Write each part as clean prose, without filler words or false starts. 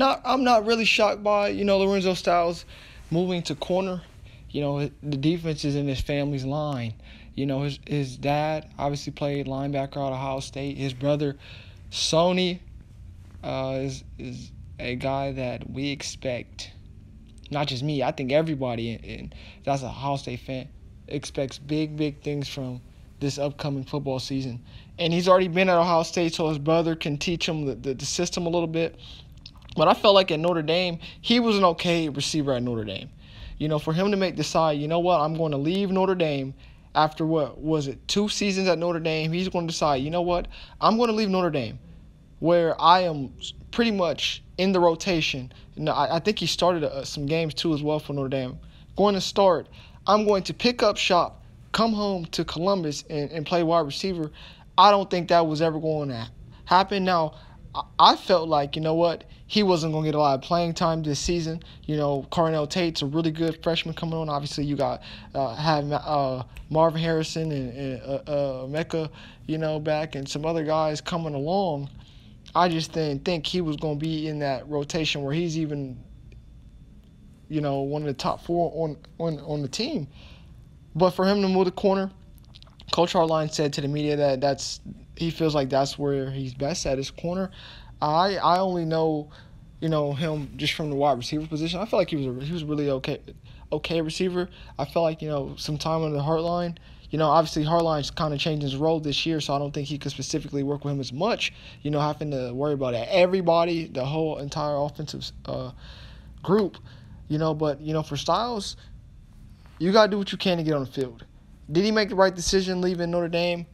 I'm not really shocked by, Lorenzo Styles moving to corner. The defense is in his family's line. His dad obviously played linebacker out of Ohio State. His brother, Sony, is a guy that we expect, not just me, I think everybody that's a Ohio State fan, expects big things from this upcoming football season. And he's already been at Ohio State, so his brother can teach him the system a little bit. But I felt like at Notre Dame, he was an okay receiver at Notre Dame. For him to make the side, I'm going to leave Notre Dame after what was it, 2 seasons at Notre Dame. He's going to decide, I'm going to leave Notre Dame where I am pretty much in the rotation. I think he started some games too as well for Notre Dame. I'm going to pick up shop, come home to Columbus and play wide receiver. I don't think that was ever going to happen. Now, I felt like, he wasn't going to get a lot of playing time this season. Carnell Tate's a really good freshman coming on. Obviously, you got Marvin Harrison and Emeka, back, and some other guys coming along. I just didn't think he was going to be in that rotation where he's even, one of the top four on the team. But for him to move the corner, Coach Hartline said to the media that he feels like that's where he's best at, his corner. I only know, him just from the wide receiver position. I felt like he was really okay receiver. I felt like, some time under Hartline. Obviously Hartline's kind of changed his role this year, so I don't think he could specifically work with him as much, having to worry about everybody, the whole entire offensive group. But, for Styles, you got to do what you can to get on the field. Did he make the right decision leaving Notre Dame?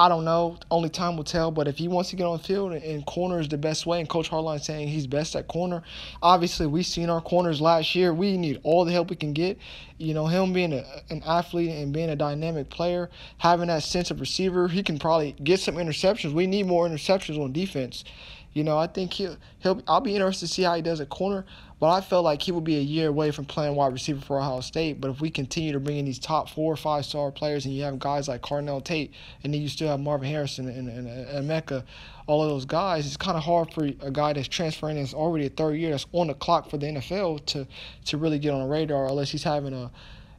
I don't know. Only time will tell. But if he wants to get on the field and corner is the best way, and Coach Hartline saying he's best at corner, obviously we've seen our corners last year. We need all the help we can get. Him being an athlete and being a dynamic player, having that sense of receiver, he can probably get some interceptions. We need more interceptions on defense. I think I'll be interested to see how he does at corner. But I felt like he would be a year away from playing wide receiver for Ohio State. But if we continue to bring in these top 4 or 5-star players, and you have guys like Carnell Tate, and then you still have Marvin Harrison and Emeka, all of those guys, it's kind of hard for a guy that's transferring that's already a third year that's on the clock for the NFL to really get on the radar, unless he's having a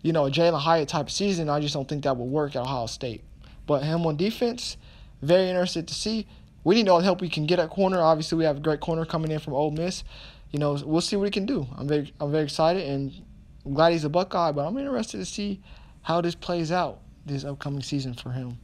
Jalen Hyatt type of season. I just don't think that would work at Ohio State. But him on defense, very interested to see. We need all the help we can get at corner. Obviously, we have a great corner coming in from Ole Miss. We'll see what he can do. I'm very excited, and I'm glad he's a Buckeye, but I'm interested to see how this plays out this upcoming season for him.